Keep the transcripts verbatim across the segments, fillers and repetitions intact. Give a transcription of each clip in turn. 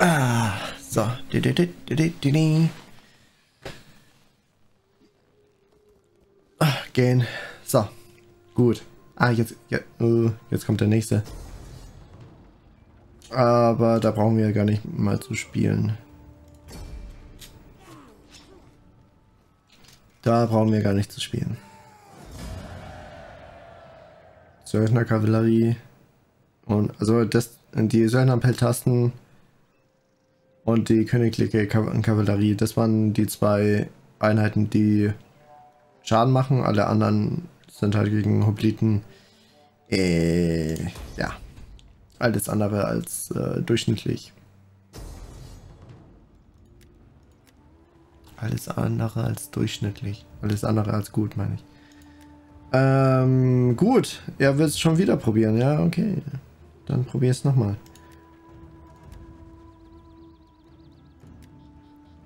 Ah, so. Ah, gehen. So. Gut. Ah, jetzt, jetzt, jetzt kommt der nächste. Aber da brauchen wir ja gar nicht mal zu spielen. Da brauchen wir gar nicht zu spielen. Söldner Kavallerie. Und also das, die Söldner-Peltasten und die königliche Kavallerie, das waren die zwei Einheiten, die Schaden machen. Alle anderen sind halt gegen Hopliten. Äh, ja. Alles andere als äh, durchschnittlich. Alles andere als durchschnittlich. Alles andere als gut, meine ich. Ähm, gut. Er wird es schon wieder probieren. Ja, okay. Dann probier es nochmal.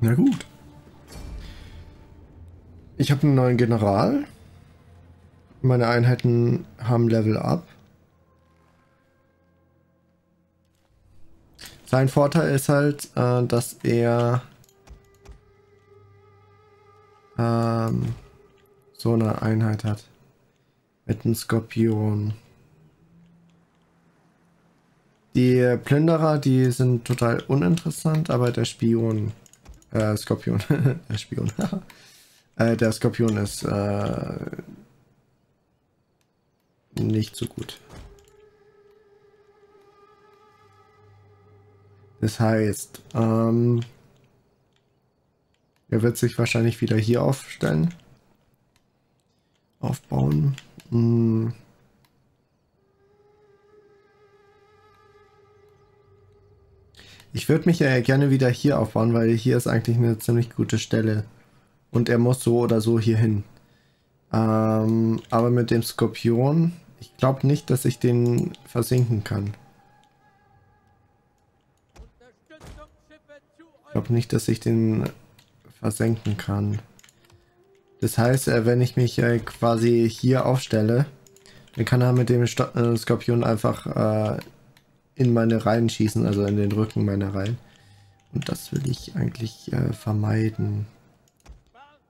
Na gut. Ich habe einen neuen General. Meine Einheiten haben Level Up. Sein Vorteil ist halt, äh, dass er ähm, so eine Einheit hat. Mit einem Skorpion. Die Plünderer, die sind total uninteressant, aber der Spion, äh, Skorpion, der Spion, äh, der Skorpion ist äh, nicht so gut. Das heißt, ähm, er wird sich wahrscheinlich wieder hier aufstellen, aufbauen. Hm. Ich würde mich ja gerne wieder hier aufbauen, weil hier ist eigentlich eine ziemlich gute Stelle. Und er muss so oder so hier hin. Ähm, aber mit dem Skorpion, ich glaube nicht, dass ich den versinken kann. Ich glaube nicht, dass ich den versenken kann. Das heißt, wenn ich mich quasi hier aufstelle, dann kann er mit dem Skorpion einfach in meine Reihen schießen, also in den Rücken meiner Reihen. Und das will ich eigentlich äh, vermeiden.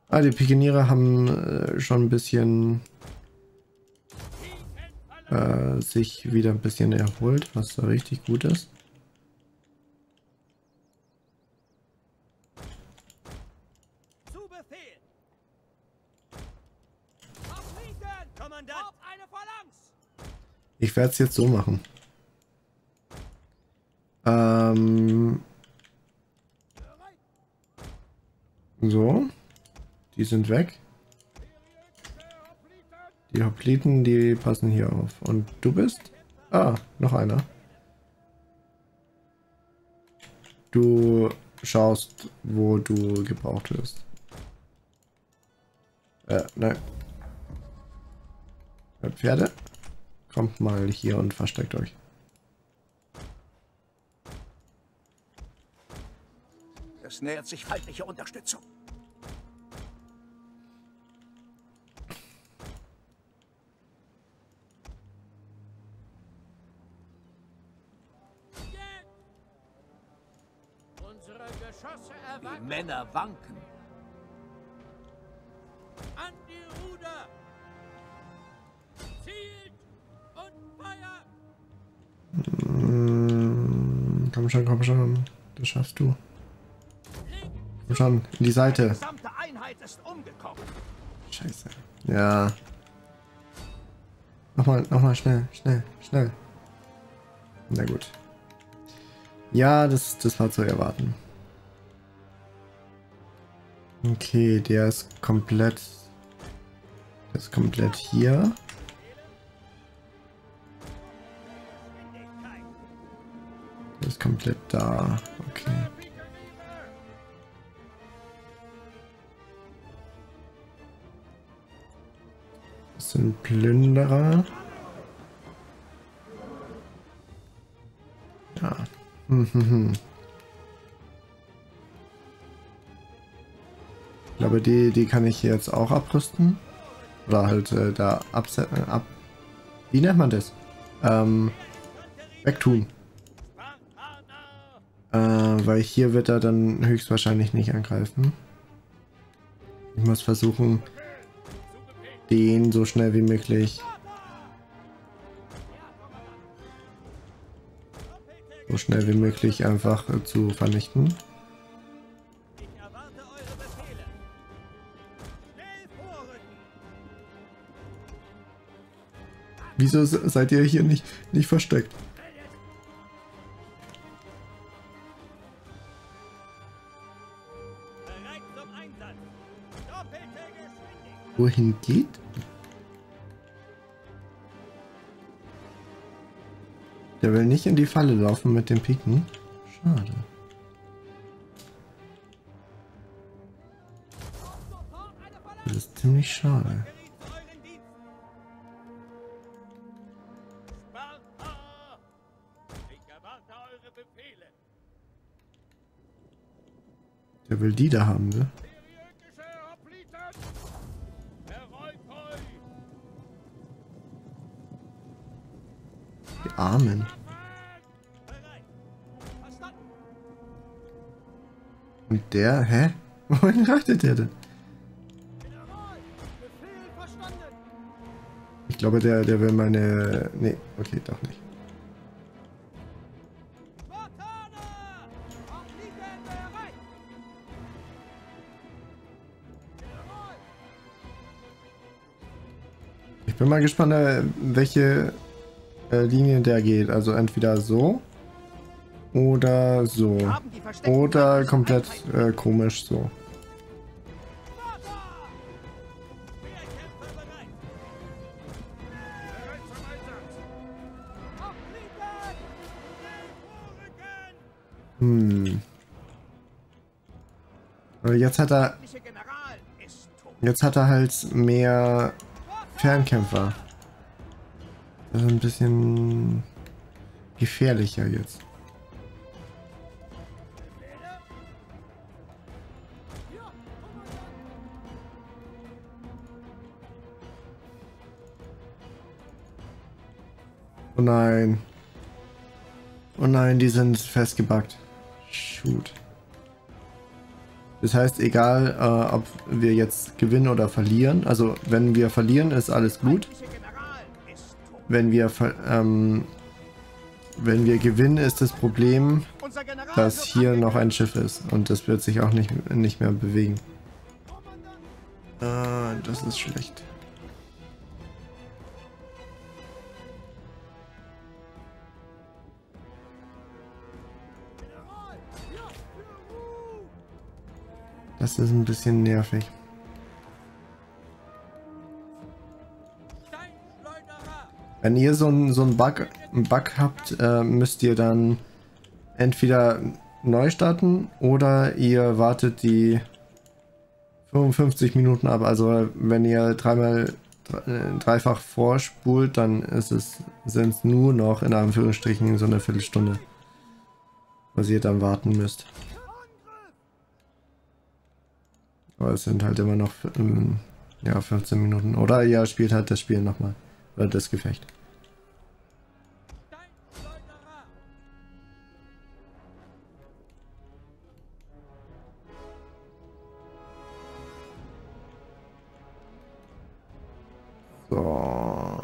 Ah, die Pikeniere haben äh, schon ein bisschen äh, sich wieder ein bisschen erholt, was da richtig gut ist. Ich werde es jetzt so machen. Ähm, so, die sind weg. Die Hopliten, die passen hier auf. Und du bist? Ah, noch einer. Du schaust, wo du gebraucht wirst. Äh, nein. Pferde, kommt mal hier und versteckt euch. Es nähert sich feindliche Unterstützung. Unsere Geschosse erwachen. Die Männer wanken. An die Ruder. Zielt und feuert. Mm, komm schon, komm schon. Das schaffst du. Schon in die Seite. Die gesamte Einheit ist umgekommen. Scheiße. Ja. Nochmal, nochmal schnell, schnell, schnell. Na gut. Ja, das, das war zu erwarten. Okay, der ist komplett. Der ist komplett hier. Der ist komplett da. Okay. Sind Plünderer. Ja. Hm, hm, hm. Ich glaube, die, die kann ich jetzt auch abrüsten. Oder halt äh, da absetzen. Ab Wie nennt man das? Ähm, wegtun. Äh, weil hier wird er dann höchstwahrscheinlich nicht angreifen. Ich muss versuchen, den so schnell wie möglich so schnell wie möglich einfach zu vernichten. Wieso seid ihr hier nicht, nicht versteckt? Wohin geht? Der will nicht in die Falle laufen mit den Piken. Schade. Das ist ziemlich schade. Der will die da haben, ne? Die Armen. Und der, hä? Wohin reitet der denn? Ich glaube, der, der will meine... Nee, okay, doch nicht. Ich bin mal gespannt, welche Linie der geht, also entweder so oder so oder komplett äh, komisch so. Hm. Aber jetzt hat er jetzt hat er halt mehr Fernkämpfer. Das ist ein bisschen gefährlicher jetzt. Oh nein. Oh nein, die sind festgebackt. Shoot. Das heißt, egal äh, ob wir jetzt gewinnen oder verlieren, also wenn wir verlieren, ist alles gut. Wenn wir, ähm, wenn wir gewinnen, ist das Problem, dass hier noch ein Schiff ist. Und das wird sich auch nicht, nicht mehr bewegen. Ah, das ist schlecht. Das ist ein bisschen nervig. Wenn ihr so einen so einen Bug, einen Bug habt, äh, müsst ihr dann entweder neu starten oder ihr wartet die fünfundfünfzig Minuten ab. Also wenn ihr dreimal dreifach vorspult, dann ist es sind es nur noch in Anführungsstrichen so eine Viertelstunde, was ihr dann warten müsst. Aber es sind halt immer noch ähm, ja, fünfzehn Minuten. Oder ihr spielt halt das Spiel nochmal. Oder das Gefecht. So.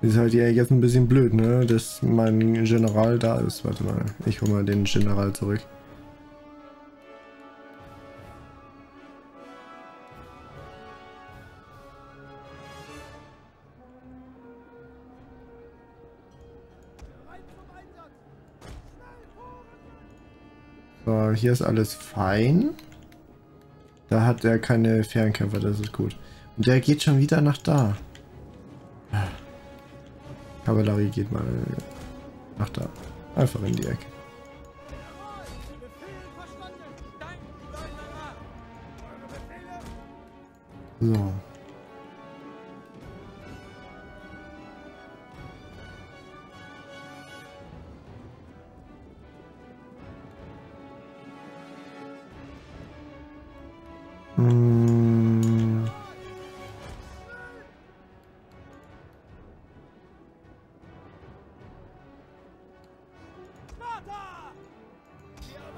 Ist halt ja jetzt ein bisschen blöd, ne, dass mein General da ist. Warte mal, ich hol mal den General zurück. So, hier ist alles fein. Da hat er keine Fernkämpfer, das ist gut. Und der geht schon wieder nach da. Kavallerie geht mal nach da. Einfach in die Ecke. So. Hm.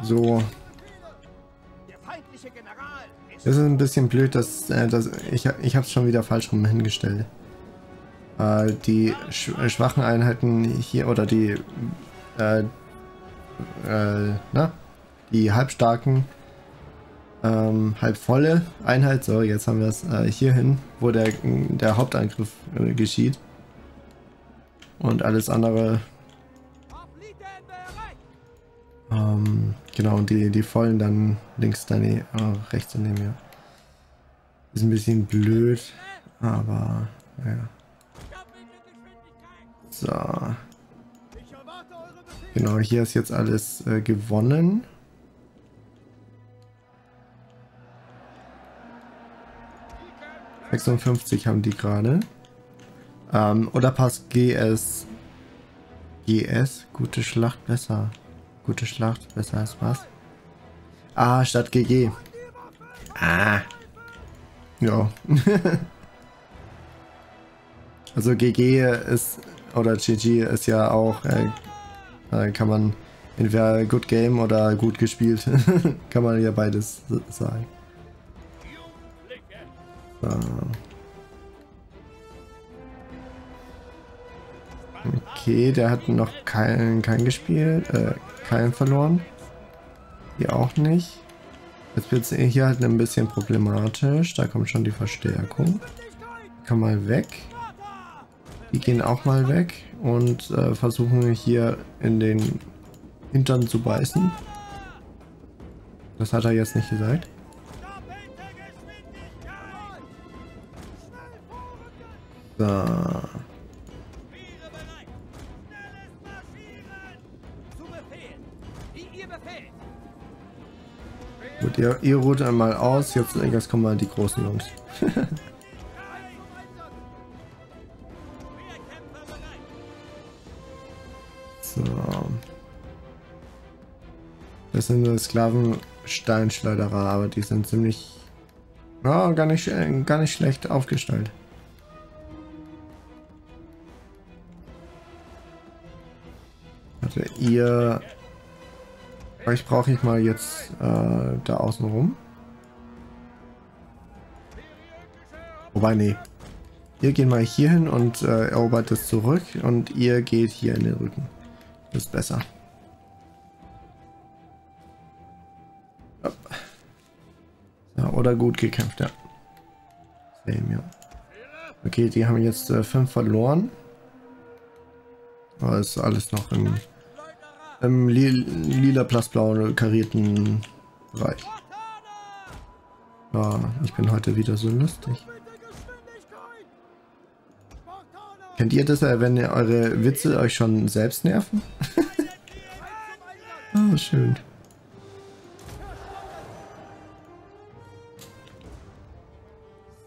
So. Das ist ein bisschen blöd, dass, äh, dass ich, ich habe es schon wieder falsch rum hingestellt. Äh, die sch schwachen Einheiten hier oder die äh, äh, na? die halbstarken, ähm, halbvolle Einheit. So, jetzt haben wir es äh, hier hin, wo der, der Hauptangriff äh, geschieht und alles andere. Ähm, genau, und die, die vollen dann links daneben, äh, rechts daneben, ja. Ist ein bisschen blöd, aber, ja. So. Genau, hier ist jetzt alles äh, gewonnen. sechsundfünfzig haben die gerade. Ähm, oder passt G S? G S? Gute Schlacht, besser. Gute Schlacht, besser als was? Ah, statt G G. Ah. Ja. Also G G ist, oder G G ist ja auch, äh, äh, kann man entweder Good Game oder gut gespielt. Kann man ja beides sagen. So. Okay, der hat noch keinen kein gespielt, äh, keinen verloren. Hier auch nicht. Jetzt wird es hier halt ein bisschen problematisch. Da kommt schon die Verstärkung. Kann mal weg. Die gehen auch mal weg und äh, versuchen hier in den Hintern zu beißen. Das hat er jetzt nicht gesagt. So. Gut, ihr, ihr ruht einmal aus, jetzt, jetzt kommen mal die großen Jungs. So. Das sind nur Sklavensteinschleuderer, aber die sind ziemlich, ja, gar nicht, gar nicht schlecht aufgestellt. Warte, ihr... Vielleicht brauche ich mal jetzt äh, da außen rum. Wobei, nee. Ihr geht mal hier hin und äh, erobert es zurück und ihr geht hier in den Rücken. Das ist besser. Ja, oder gut gekämpft, ja. Same, ja. Okay, die haben jetzt äh, fünf verloren. Aber ist alles noch im... Im lila, blassblauen, karierten Bereich. Ja, ich bin heute wieder so lustig. Kennt ihr das, wenn eure Witze euch schon selbst nerven? Oh, schön.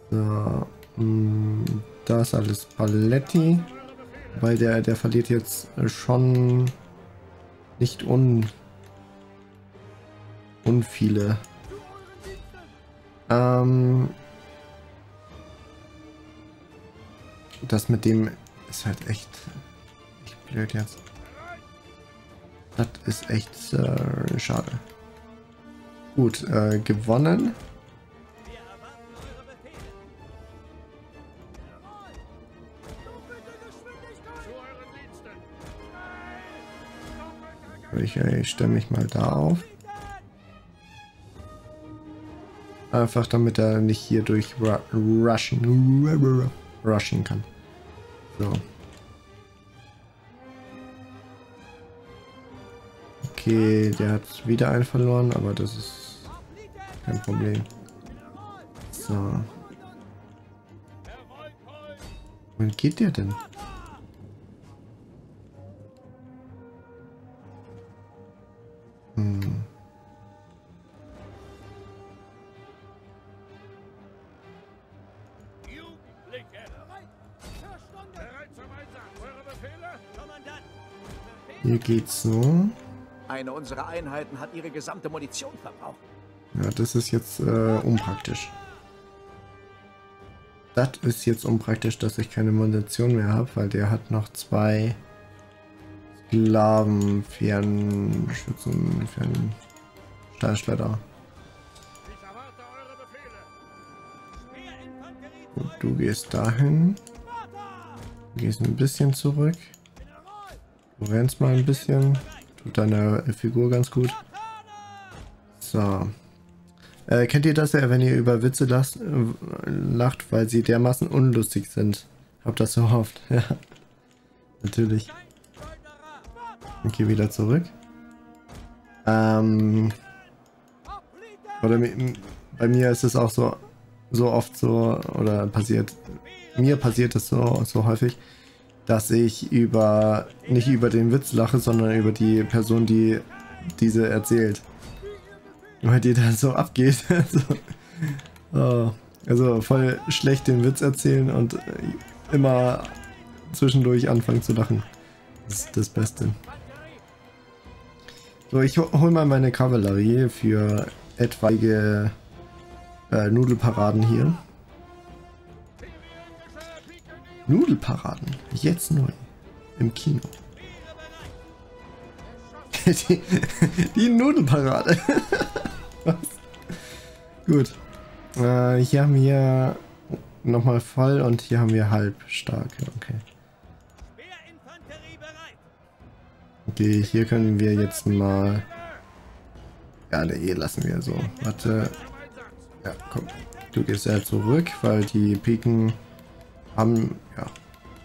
So, mh, da ist alles Paletti. Weil der, der verliert jetzt schon... Nicht un... unviele. Ähm... Das mit dem ist halt echt... echt blöd jetzt. Das ist echt äh, schade. Gut, äh, gewonnen. Ich, ich stelle mich mal da auf. Einfach damit er nicht hier durch rushen, rushen kann. So. Okay, der hat wieder einen verloren, aber das ist kein Problem. So. Wohin geht der denn? Hm. Hier geht's so. Eine unserer Einheiten hat ihre gesamte Munition verbraucht. Ja, das ist jetzt äh, unpraktisch. Das ist jetzt unpraktisch, dass ich keine Munition mehr habe, weil der hat noch zwei Sklaven, Fernschützen, Fernstahlschleuder. Gut, du gehst dahin. Du gehst ein bisschen zurück. Du rennst mal ein bisschen. Tut deiner Figur ganz gut. So. Äh, kennt ihr das ja, wenn ihr über Witze lacht, äh, lacht, weil sie dermaßen unlustig sind? Hab das so oft, ja. Natürlich. Okay, wieder zurück. Ähm. Oder bei mir ist es auch so, so oft so, oder passiert, mir passiert es so, so häufig, dass ich über, nicht über den Witz lache, sondern über die Person, die diese erzählt. Weil dir da so abgeht. Also, oh, also voll schlecht den Witz erzählen und immer zwischendurch anfangen zu lachen. Das ist das Beste. So, ich hol mal meine Kavallerie für etwaige äh, Nudelparaden hier. Nudelparaden? Jetzt neu. Im Kino. Die, die Nudelparade. Was? Gut. Äh, hier haben wir nochmal voll und hier haben wir halb stark. Okay. Okay, hier können wir jetzt mal... Ja, nee, lassen wir so. Warte. Ja, komm. Du gehst ja zurück, weil die Piken haben... Ja,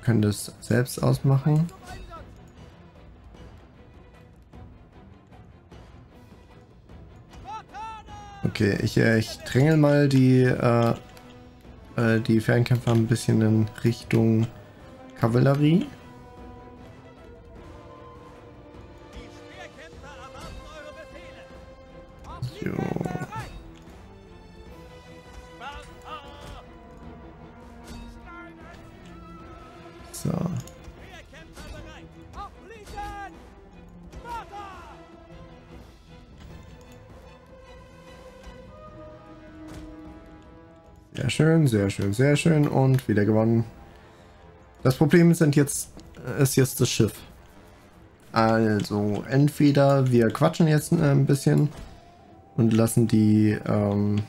können das selbst ausmachen. Okay, ich, ich drängel mal die, äh, äh, die Fernkämpfer ein bisschen in Richtung Kavallerie. So. So. Sehr schön, sehr schön, sehr schön und wieder gewonnen. Das Problem sind jetzt, ist jetzt das Schiff. Also entweder wir quatschen jetzt ein bisschen und lassen die ähm,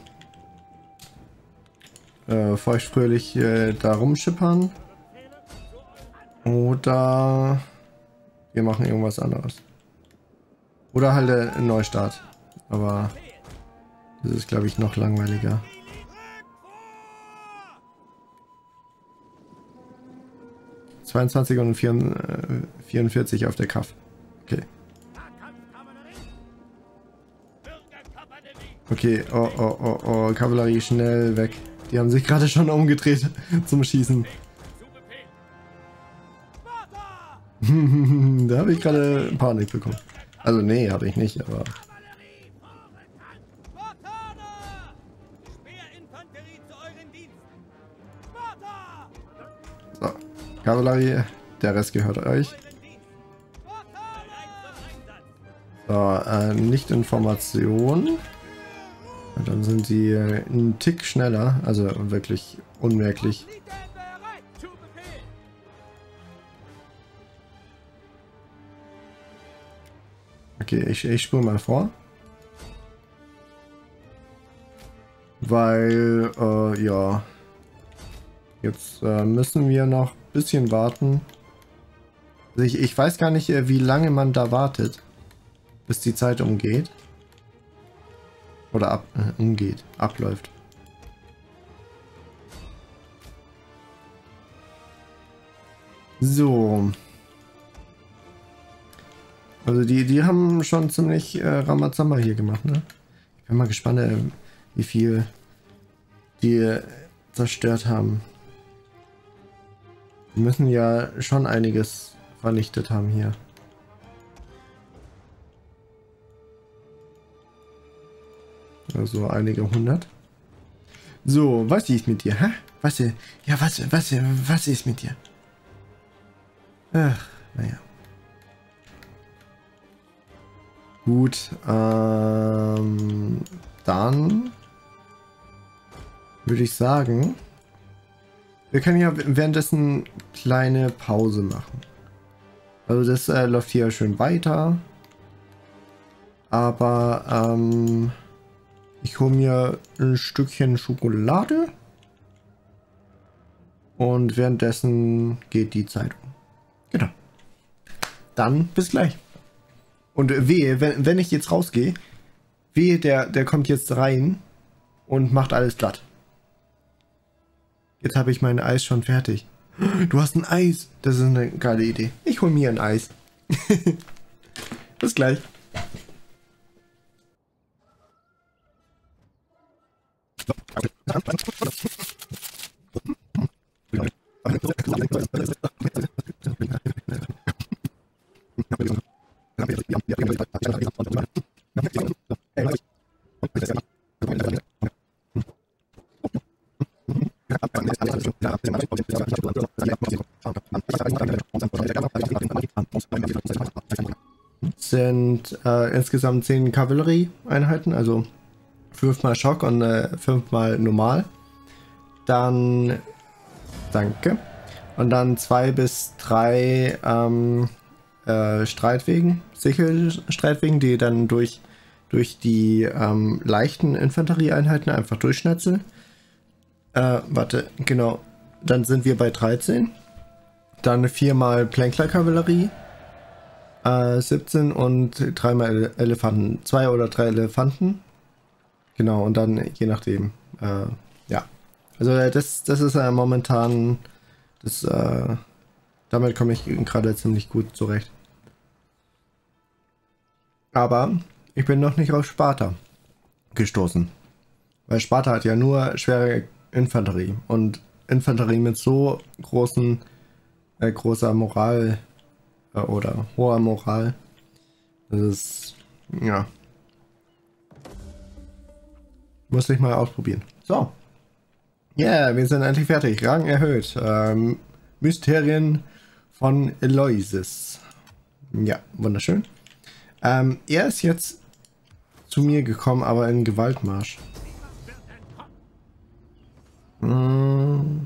äh, feuchtfröhlich äh, da rumschippern oder wir machen irgendwas anderes. Oder halt äh, einen Neustart, aber das ist glaube ich noch langweiliger. zweiundzwanzig und vierundvierzig auf der Kaff. Okay. Okay, oh, oh, oh, oh, Kavallerie schnell weg. Die haben sich gerade schon umgedreht zum Schießen. Da habe ich gerade Panik bekommen. Also nee, habe ich nicht, aber... Kavallerie, der Rest gehört euch. So, äh, nicht Information. Und dann sind sie einen Tick schneller, also wirklich unmerklich. Okay, ich, ich spule mal vor. Weil, äh, ja. Jetzt äh, müssen wir noch bisschen warten. Also ich, ich weiß gar nicht, wie lange man da wartet, bis die Zeit umgeht. Oder ab, äh, umgeht, abläuft. So. Also die, die haben schon ziemlich äh, Ramazamba hier gemacht, ne? Ich bin mal gespannt, äh, wie viel die äh, zerstört haben. Wir müssen ja schon einiges vernichtet haben hier. Also einige hundert. So, was ist mit dir, hä? Was ist, ja, was, was, was ist mit dir? Ach, naja. Gut, ähm, Dann würde ich sagen, wir können ja währenddessen kleine Pause machen. Also das äh, läuft hier schön weiter. Aber ähm, ich hole mir ein Stückchen Schokolade. Und währenddessen geht die Zeit um. Genau. Dann bis gleich. Und äh, wehe, wenn, wenn ich jetzt rausgehe, wehe, der, der kommt jetzt rein und macht alles glatt. Jetzt habe ich mein Eis schon fertig. Du hast ein Eis. Das ist eine geile Idee. Ich hole mir ein Eis. Bis gleich. Sind äh, insgesamt zehn Kavallerieeinheiten, also fünfmal Schock und äh, fünfmal normal. Dann danke. Und dann zwei bis drei ähm, äh, Streitwegen, Sichelstreitwegen, die dann durch, durch die ähm, leichten Infanterieeinheiten einfach durchschnetzeln. Äh, warte, genau. Dann sind wir bei dreizehn. Dann viermal Plänklerkavallerie, äh, siebzehn und dreimal Elefanten. Zwei oder drei Elefanten. Genau, und dann je nachdem. Äh, ja. Also das, das ist ja äh, momentan. Das, äh, damit komme ich gerade ziemlich gut zurecht. Aber ich bin noch nicht auf Sparta gestoßen. Weil Sparta hat ja nur schwere Infanterie. Und Infanterie mit so großen, äh, großer Moral äh, oder hoher Moral. Das ist, ja. Muss ich mal ausprobieren. So. Ja, yeah, wir sind endlich fertig. Rang erhöht. Ähm, Mysterien von Eloises. Ja, wunderschön. Ähm, er ist jetzt zu mir gekommen, aber in Gewaltmarsch. Hm.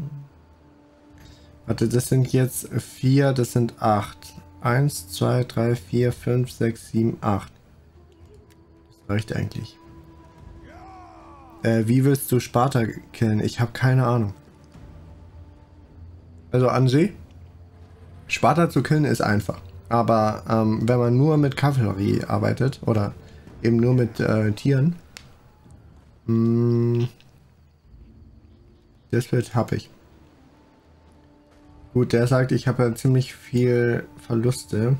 Warte, das sind jetzt vier, das sind acht. Eins, zwei, drei, vier, fünf, sechs, sieben, acht. Das reicht eigentlich. Äh, wie willst du Sparta killen? Ich habe keine Ahnung. Also an sich, Sparta zu killen ist einfach. Aber ähm, wenn man nur mit Kavallerie arbeitet oder eben nur mit äh, Tieren, mh, das wird happig. Gut, der sagt, ich habe ja ziemlich viel Verluste.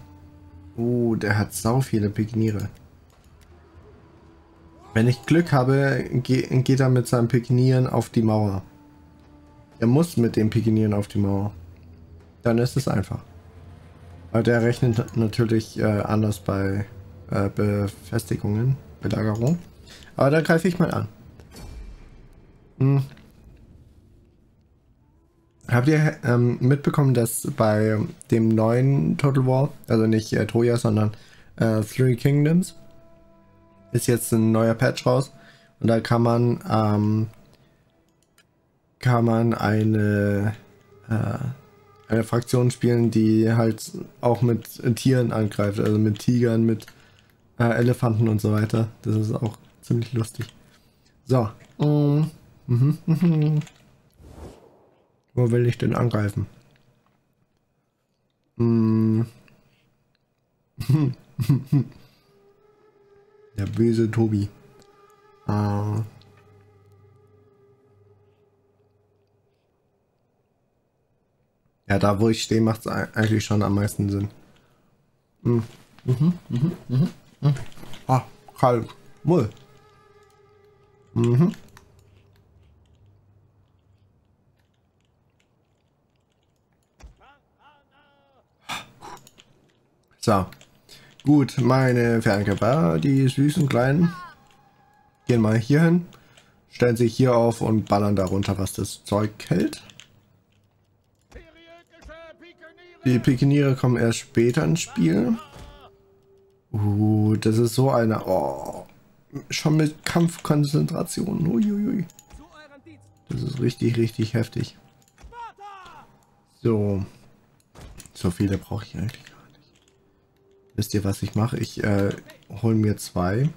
Uh, der hat sau viele Pikeniere. Wenn ich Glück habe, geht er mit seinem Pikenieren auf die Mauer. Er muss mit dem Pikenieren auf die Mauer. Dann ist es einfach. Aber der rechnet natürlich äh, anders bei äh, Befestigungen, Belagerung. Aber da greife ich mal an. Hm. Habt ihr ähm, mitbekommen, dass bei dem neuen Total War, also nicht äh, Troja, sondern äh, Three Kingdoms, ist jetzt ein neuer Patch raus und da kann man ähm, kann man eine äh, eine Fraktion spielen, die halt auch mit Tieren angreift, also mit Tigern, mit äh, Elefanten und so weiter. Das ist auch ziemlich lustig. So, mhm. Mhm. Mhm. Wo will ich denn angreifen? Mhm. Der böse Tobi. Uh. Ja, da wo ich stehe, macht es eigentlich schon am meisten Sinn. Mhm, mhm, mhm, mhm. Mhm. Ah, halb. Mull. Mhm. So. Gut, meine Fernkämpfer, die süßen Kleinen, gehen mal hier hin, stellen sich hier auf und ballern darunter, was das Zeug hält. Die Pikeniere kommen erst später ins Spiel. Uh, das ist so eine... Oh, schon mit Kampfkonzentration. Uiuiui. Das ist richtig, richtig heftig. So. So viele brauche ich eigentlich gar nicht. Wisst ihr, was ich mache? Ich äh, hole mir zwei.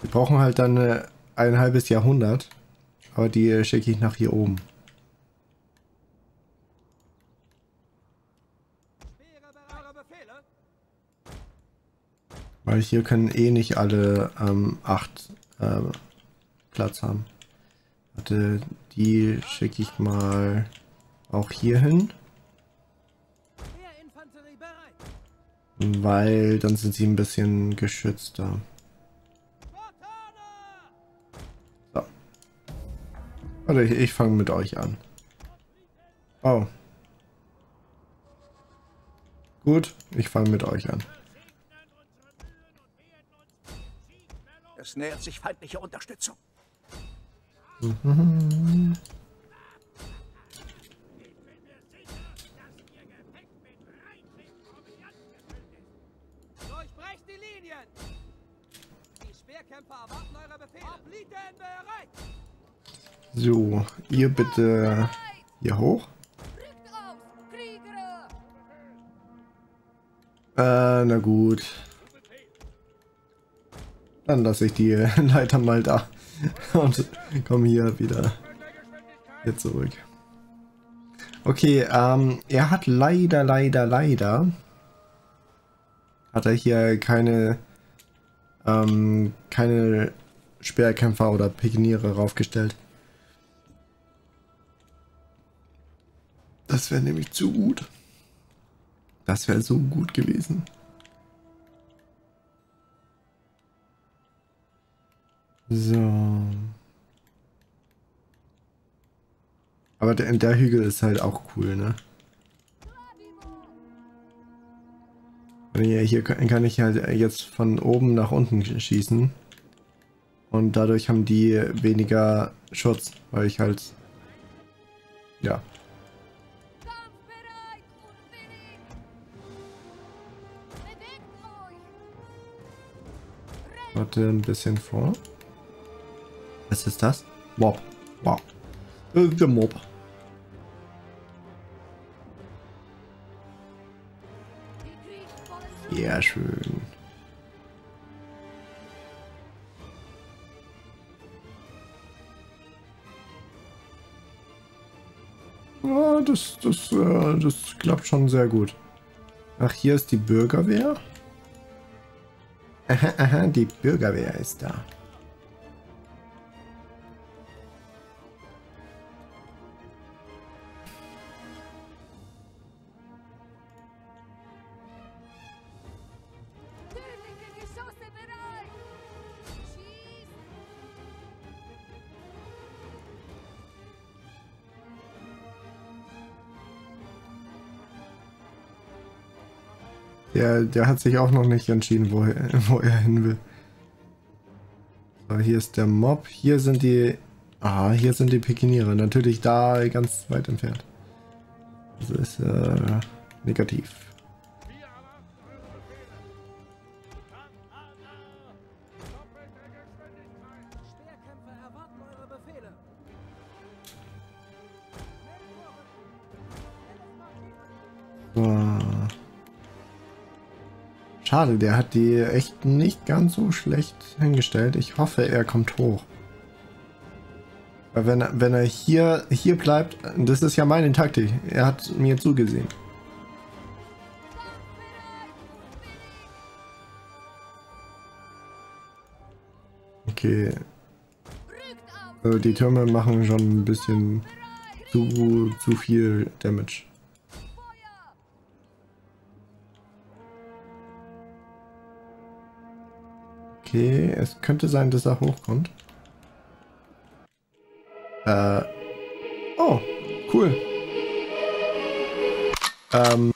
Wir brauchen halt dann äh, ein halbes Jahrhundert. Aber die äh, schicke ich nach hier oben. Weil hier können eh nicht alle ähm, acht äh, Platz haben. Warte, die schicke ich mal auch hier hin. Weil dann sind sie ein bisschen geschützter. So. Warte, ich, ich fange mit euch an. Oh. Gut, ich fange mit euch an. Es nähert sich feindliche Unterstützung. Mhm. Durchbrecht die Linien! Die Speerkämpfer erwarten eure Befehle. Obliten bereit! So, ihr bitte hier hoch. Rückt auf, Krieger! Äh, na gut. Dann lasse ich die Leiter mal da und komme hier wieder hier zurück. Okay, ähm, er hat leider, leider, leider hat er hier keine ähm, keine Speerkämpfer oder Pikeniere raufgestellt. Das wäre nämlich zu gut. Das wäre so gut gewesen. So. Aber der, der Hügel ist halt auch cool, ne? Hier, hier kann ich halt jetzt von oben nach unten schießen. Und dadurch haben die weniger Schutz, weil ich halt... Ja. Warte ein bisschen vor. Was ist das? Mob. Wow. Der Mob. Ja, schön. Ja, das, das, äh, das klappt schon sehr gut. Ach, hier ist die Bürgerwehr. Aha, aha, die Bürgerwehr ist da. Der, der hat sich auch noch nicht entschieden, wo er, wo er hin will. So, hier ist der Mob. Hier sind die... Ah, hier sind die Pikeniere. Natürlich da ganz weit entfernt. Das ist äh, negativ. Schade, der hat die echt nicht ganz so schlecht hingestellt. Ich hoffe, er kommt hoch. Weil wenn er, wenn er hier, hier bleibt, das ist ja meine Taktik. Er hat mir zugesehen. Okay. Also die Türme machen schon ein bisschen zu, zu viel Damage. Okay, es könnte sein, dass er hochkommt. Äh. Oh, cool. Ähm.